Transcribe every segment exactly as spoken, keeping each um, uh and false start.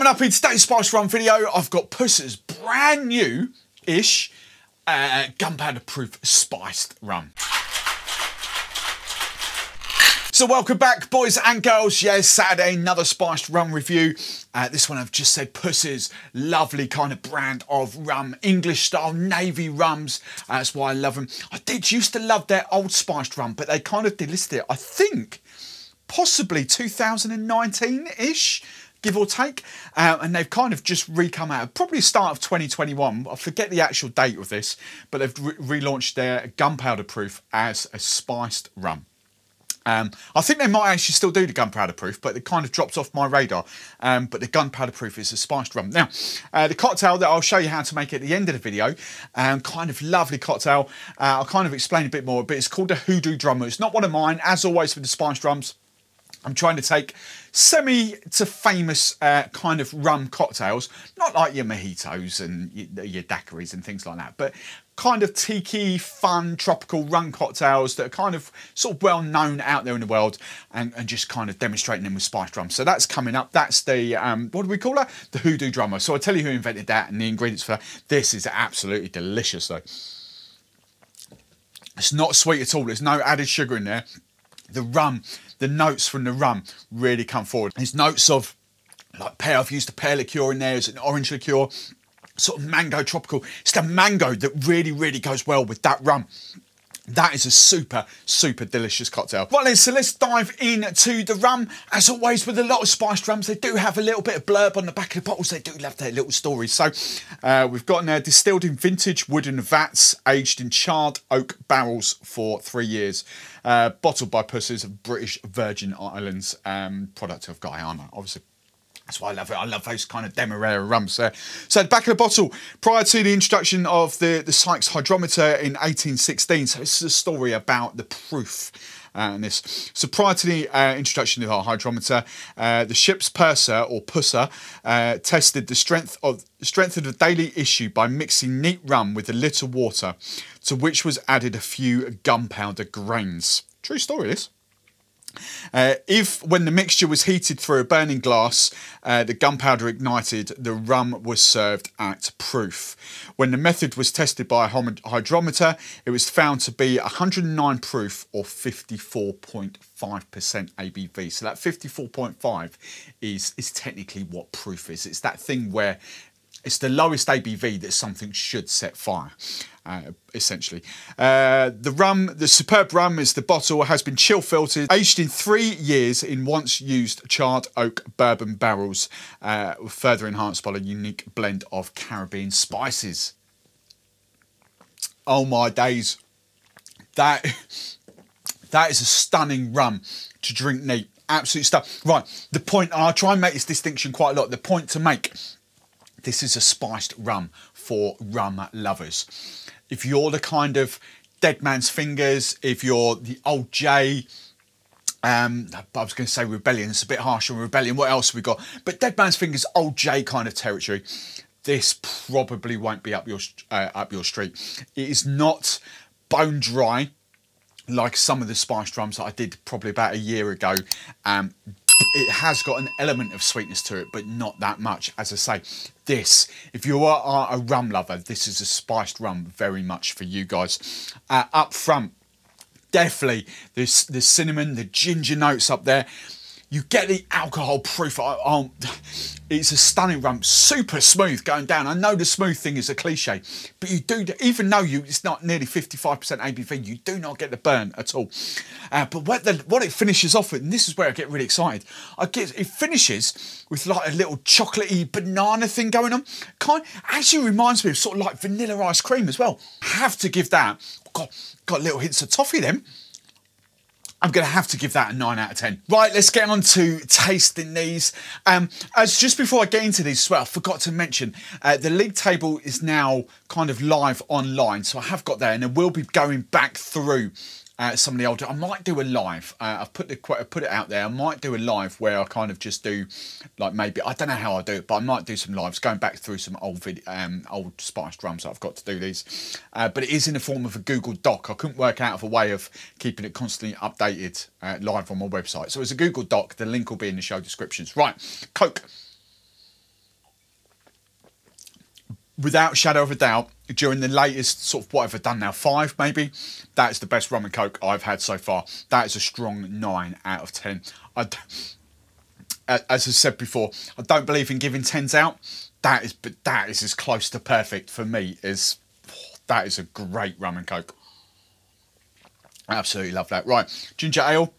Coming up in today's Spice Run video, I've got Pusser's brand new-ish uh, Gunpowder Proof Spiced Rum. So welcome back, boys and girls. Yes, Saturday, another Spiced Rum review. Uh, this one, I've just said, Pusser's, lovely kind of brand of rum, English-style navy rums. Uh, that's why I love them. I did used to love their Old Spiced rum, but they kind of delisted it, I think, possibly two thousand nineteen-ish, give or take. Uh, and they've kind of just re-come out, probably start of twenty twenty-one. I forget the actual date of this, but they've re relaunched their Gunpowder Proof as a Spiced Rum. Um, I think they might actually still do the Gunpowder Proof, but it kind of dropped off my radar. Um, but the Gunpowder Proof is a spiced rum. Now, uh, the cocktail that I'll show you how to make at the end of the video, um, kind of lovely cocktail. Uh, I'll kind of explain a bit more, but it's called a Hoodoo Drummer. It's not one of mine, as always with the spiced rums. I'm trying to take semi to famous uh, kind of rum cocktails, not like your mojitos and your, your daiquiris and things like that, but kind of tiki, fun, tropical rum cocktails that are kind of sort of well known out there in the world, and, and just kind of demonstrating them with spiced rum. So that's coming up. That's the, um, what do we call that? The Hoodoo Drummer. So I'll tell you who invented that and the ingredients for that. This is absolutely delicious though. It's not sweet at all. There's no added sugar in there. The rum, the notes from the rum really come forward. There's notes of like pear. I've used a pear liqueur in there. There's an orange liqueur, sort of mango, tropical. It's the mango that really, really goes well with that rum. That is a super, super delicious cocktail. Right then, so let's dive into the rum. As always, with a lot of spiced rums, they do have a little bit of blurb on the back of the bottles. They do love their little stories. So uh, we've got in there, distilled in vintage wooden vats, aged in charred oak barrels for three years. Uh, bottled by Pusser's of British Virgin Islands, um, product of Guyana, obviously. That's why I love it. I love those kind of Demerara rums there. So the back of the bottle, prior to the introduction of the, the Sykes hydrometer in eighteen sixteen. So this is a story about the proof uh, and this. So prior to the uh, introduction of the hydrometer, uh, the ship's purser or pusser uh, tested the strength of, strength of the daily issue by mixing neat rum with a little water, to which was added a few gunpowder grains. True story this. Uh, if, when the mixture was heated through a burning glass, uh, the gunpowder ignited, the rum was served at proof. When the method was tested by a hydrometer, it was found to be one hundred and nine proof or fifty-four point five percent A B V. So that fifty-four point five is, is technically what proof is. It's that thing where it's the lowest A B V that something should set fire, uh, essentially. Uh, the rum, the superb rum is the bottle, has been chill filtered, aged in three years in once used charred oak bourbon barrels, uh, further enhanced by a unique blend of Caribbean spices. Oh my days. That, that is a stunning rum to drink neat. Absolute stuff. Right, the point, and I try and make this distinction quite a lot, the point to make: this is a spiced rum for rum lovers. If you're the kind of Dead Man's Fingers, if you're the Old Jay, um, I was going to say Rebellion, it's a bit harsh on Rebellion. What else have we got? But Dead Man's Fingers, Old Jay kind of territory, this probably won't be up your, uh, up your street. It is not bone dry like some of the spiced rums that I did probably about a year ago. Um, It has got an element of sweetness to it, but not that much. As I say, this, if you are, are a rum lover, this is a spiced rum very much for you guys. Uh, up front, definitely this, the cinnamon, the ginger notes up there. You get the alcohol proof. I, I, it's a stunning rum, super smooth going down. I know the smooth thing is a cliche, but you do, even though you it's not nearly fifty-five percent A B V, you do not get the burn at all. Uh, but what, the, what it finishes off with, and this is where I get really excited, I get it finishes with like a little chocolatey banana thing going on. Kind actually reminds me of sort of like vanilla ice cream as well. Have to give that. Got got little hints of toffee then. I'm going to have to give that a nine out of ten. Right, let's get on to tasting these. Um, as just before I get into these as well, I forgot to mention, uh, the league table is now kind of live online. So I have got there, and I will be going back through uh, some of the older. I might do a live. Uh, I've put the I've put it out there. I might do a live where I kind of just do, like maybe, I don't know how I do it, but I might do some lives going back through some old video, um, old spiced rums. I've got to do these. Uh, but it is in the form of a Google Doc. I couldn't work out of a way of keeping it constantly updated uh, live on my website. So it's a Google Doc. The link will be in the show descriptions. Right, Coke. without shadow of a doubt, during the latest sort of, what have I done now, five maybe, that is the best rum and coke I've had so far. That is a strong nine out of ten. I, as I said before, I don't believe in giving tens out. That is, but that is as close to perfect for me. Is that is a great rum and coke. I absolutely love that. Right, ginger ale.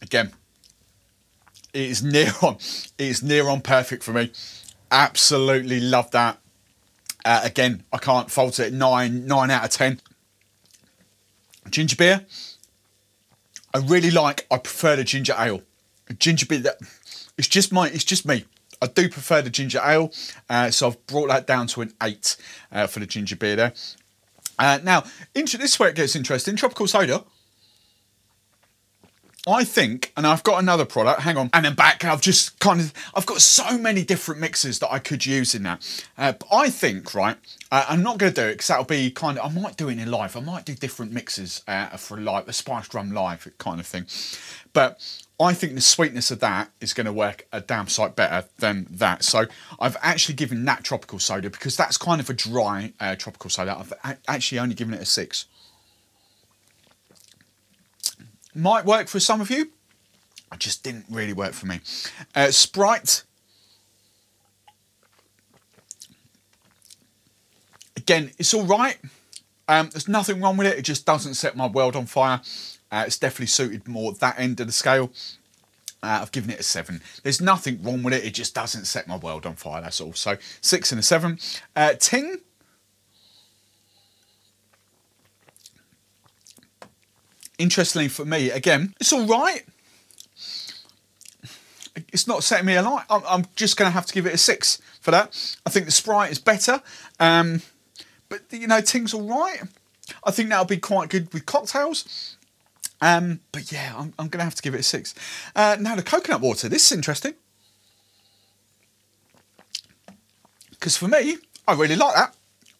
Again, it is near on. It is near on perfect for me. Absolutely love that. Uh, again, I can't fault it. Nine, nine out of ten. Ginger beer. I really like. I prefer the ginger ale. Ginger beer. That it's just my. It's just me. I do prefer the ginger ale. Uh, so I've brought that down to an eight uh, for the ginger beer there. Uh, now, into this is where it gets interesting. Tropical soda. I think, and I've got another product, hang on, and I'm back, I've just kind of, I've got so many different mixes that I could use in that. Uh, but I think, right, uh, I'm not going to do it because that'll be kind of, I might do it in live, I might do different mixes uh, for live, a spiced rum live kind of thing. But I think the sweetness of that is going to work a damn sight better than that. So I've actually given that tropical soda, because that's kind of a dry uh, tropical soda, I've actually only given it a six. Might work for some of you. I just didn't really work for me. Uh, Sprite. Again, it's all right. Um, there's nothing wrong with it. It just doesn't set my world on fire. Uh, it's definitely suited more that end of the scale. Uh, I've given it a seven. There's nothing wrong with it. It just doesn't set my world on fire. That's all. So six and a seven. Uh, Ting. Interestingly for me, again, it's all right. It's not setting me alight. I'm, I'm just going to have to give it a six for that. I think the Sprite is better. Um, but, you know, Ting's all right. I think that'll be quite good with cocktails. Um, but, yeah, I'm, I'm going to have to give it a six. Uh, now, the coconut water. This is interesting. Because for me, I really like that.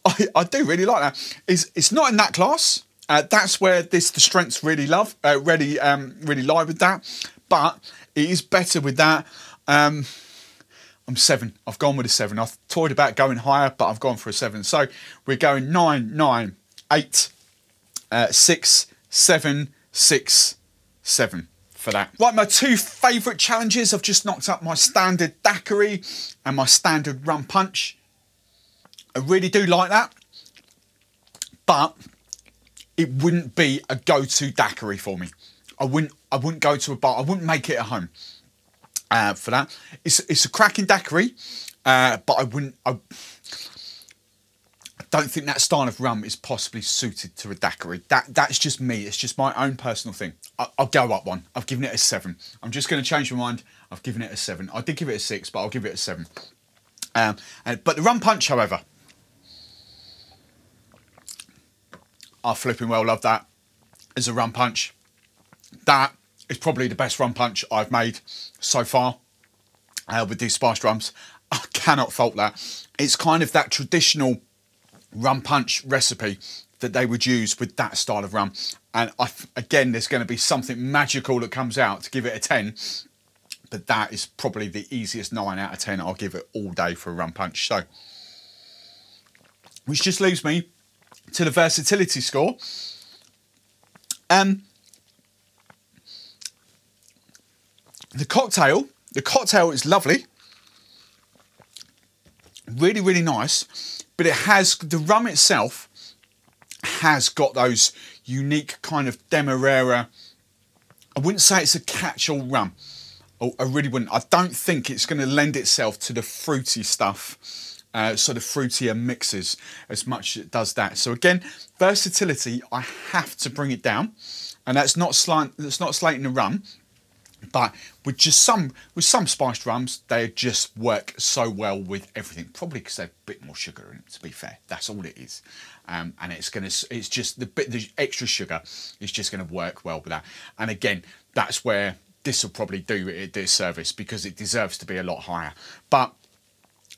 I, I do really like that. It's, it's not in that class. Uh, that's where this the strengths really love uh, really um, really lie with that, but it is better with that. Um, I'm seven. I've gone with a seven. I've toyed about going higher, but I've gone for a seven. So we're going nine, nine, eight, uh, six, seven, six, seven for that. Right, my two favourite challenges. I've just knocked up my standard daiquiri and my standard rum punch. I really do like that, but it wouldn't be a go-to daiquiri for me. I wouldn't. I wouldn't go to a bar. I wouldn't make it at home uh, for that. It's it's a cracking daiquiri, uh, but I wouldn't. I, I don't think that style of rum is possibly suited to a daiquiri. That that's just me. It's just my own personal thing. I, I'll go up one. I've given it a seven. I'm just going to change my mind. I've given it a seven. I did give it a six, but I'll give it a seven. Um, and, but the rum punch, however. I flipping well love that as a rum punch. That is probably the best rum punch I've made so far uh, with these spiced rums. I cannot fault that. It's kind of that traditional rum punch recipe that they would use with that style of rum. And I, again, there's going to be something magical that comes out to give it a ten. But that is probably the easiest nine out of ten I'll give it all day for a rum punch. So, which just leaves me to the versatility score. Um, the cocktail, the cocktail is lovely. Really, really nice. But it has, the rum itself has got those unique kind of Demerara. I wouldn't say it's a catch-all rum. Oh, I really wouldn't. I don't think it's going to lend itself to the fruity stuff. Uh, sort of fruitier mixes as much as it does that. So again, versatility, I have to bring it down, and that's not slant, that's not slating the rum, but with just some with some spiced rums, they just work so well with everything. Probably because they're a bit more sugar in it. To be fair, that's all it is, um, and it's gonna it's just the bit the extra sugar is just gonna work well with that. And again, that's where this will probably do it a disservice because it deserves to be a lot higher, but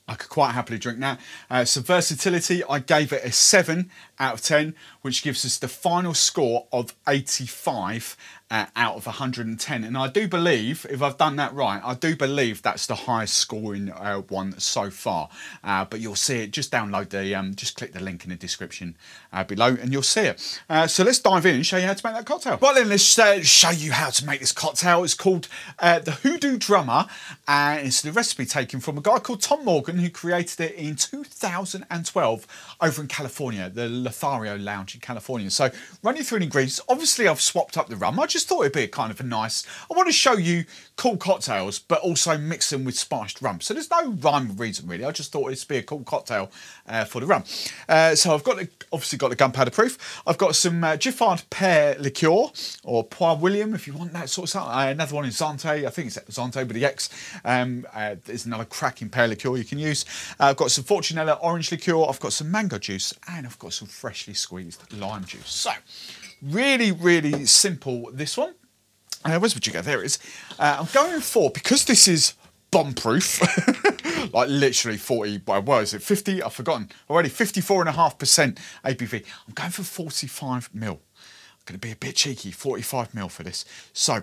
I could quite happily drink that. Uh, so versatility, I gave it a seven out of ten, which gives us the final score of eighty-five uh, out of one hundred and ten. And I do believe, if I've done that right, I do believe that's the highest scoring uh, one so far. Uh, but you'll see it. Just download the, um, just click the link in the description uh, below and you'll see it. Uh, so let's dive in and show you how to make that cocktail. Right then, let's uh, show you how to make this cocktail. It's called uh, the Hoodoo Drummer. And uh, it's the recipe taken from a guy called Tom Morgan, who created it in two thousand twelve over in California, the Lothario Lounge in California. So running through the ingredients, obviously I've swapped up the rum. I just thought it'd be a kind of a nice, I want to show you cool cocktails, but also mix them with spiced rum. So there's no rhyme or reason really. I just thought it'd be a cool cocktail uh, for the rum. Uh, so I've got the, obviously got the Gunpowder Proof. I've got some uh, Giffard pear liqueur, or Poire William if you want that sort of stuff. Uh, another one is Zante. I think it's Zante with the X. Um, uh, there's another cracking pear liqueur you can use. Uh, I've got some Fortunella orange liqueur. I've got some mango juice, and I've got some freshly squeezed lime juice. So really, really simple, this one. Uh, where's would you go? There it is. Uh, I'm going for, because this is bomb proof, like literally forty, well, what is it, fifty? I've forgotten already, fifty-four point five percent A B V. I'm going for forty-five mil. I'm going to be a bit cheeky, forty-five mil for this. So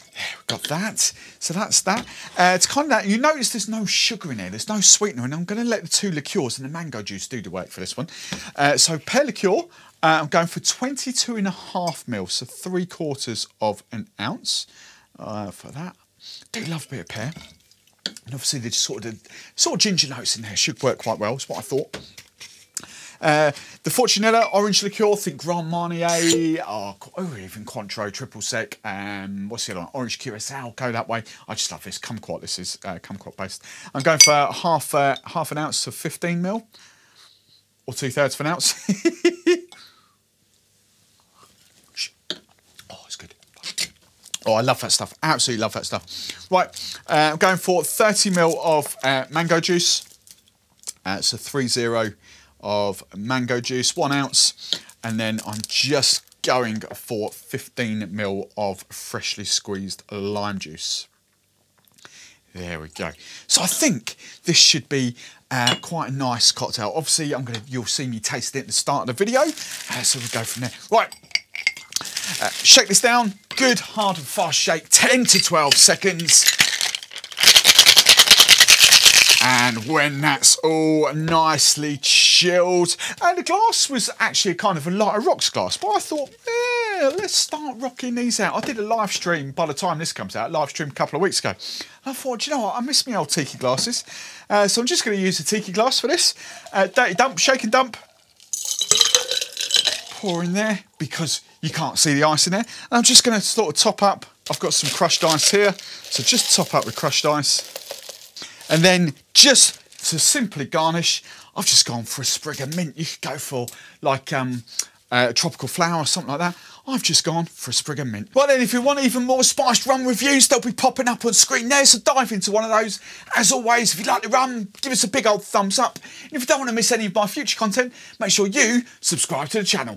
we've got that. So that's that. Uh, it's kind of that. You notice there's no sugar in here. There's no sweetener. And I'm going to let the two liqueurs and the mango juice do the work for this one. Uh, so pear liqueur, uh, I'm going for twenty-two and a half mil. So three quarters of an ounce uh, for that. Do love a bit of pear. And obviously there's sort of, the, sort of ginger notes in there. Should work quite well. It's what I thought. Uh, the Fortunella orange liqueur, think Grand Marnier, oh, oh, even Cointreau, triple sec, um, what's the other one, orange curacao, go that way. I just love this, kumquat, this is uh, kumquat based. I'm going for half uh, half an ounce of fifteen mil, or two thirds of an ounce. Oh, it's good. Oh, I love that stuff, absolutely love that stuff. Right, uh, I'm going for thirty mil of uh, mango juice, uh, so three zero. Of mango juice, one ounce, and then I'm just going for fifteen mil of freshly squeezed lime juice. There we go. So I think this should be uh, quite a nice cocktail. Obviously, I'm gonna, you'll see me taste it at the start of the video, uh, so we'll go from there. Right, uh, shake this down. Good, hard and fast shake, ten to twelve seconds. And when that's all nicely chilled, and the glass was actually kind of a lighter rocks glass, but I thought, yeah, let's start rocking these out. I did a live stream by the time this comes out, live stream a couple of weeks ago. And I thought, do you know what? I miss my old tiki glasses. Uh, so I'm just going to use a tiki glass for this. Uh, dirty dump, shake and dump. Pour in there because you can't see the ice in there. And I'm just going to sort of top up. I've got some crushed ice here. So just top up with crushed ice. And then just to simply garnish, I've just gone for a sprig of mint. You could go for like um, a tropical flower or something like that. I've just gone for a sprig of mint. Well then, if you want even more spiced rum reviews, they'll be popping up on screen there, so dive into one of those. As always, if you like the rum, give us a big old thumbs up. And if you don't want to miss any of my future content, make sure you subscribe to the channel.